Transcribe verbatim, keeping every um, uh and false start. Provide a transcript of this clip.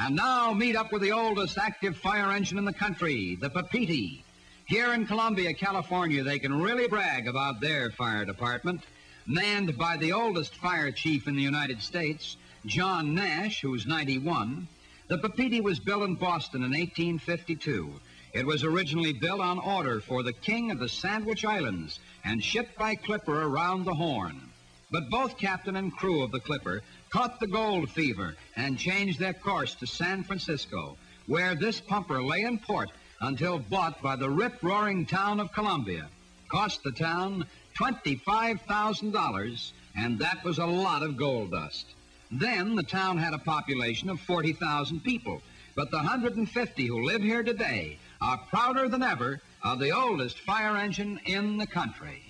And now meet up with the oldest active fire engine in the country, the Papiti. Here in Columbia, California, they can really brag about their fire department, manned by the oldest fire chief in the United States, John Nash, who's ninety-one. The Papiti was built in Boston in eighteen fifty-two. It was originally built on order for the king of the Sandwich Islands and shipped by clipper around the Horn. But both captain and crew of the clipper caught the gold fever and changed their course to San Francisco, where this pumper lay in port until bought by the rip-roaring town of Columbia. Cost the town twenty-five thousand dollars, and that was a lot of gold dust. Then the town had a population of forty thousand people, but the one hundred fifty who live here today are prouder than ever of the oldest fire engine in the country.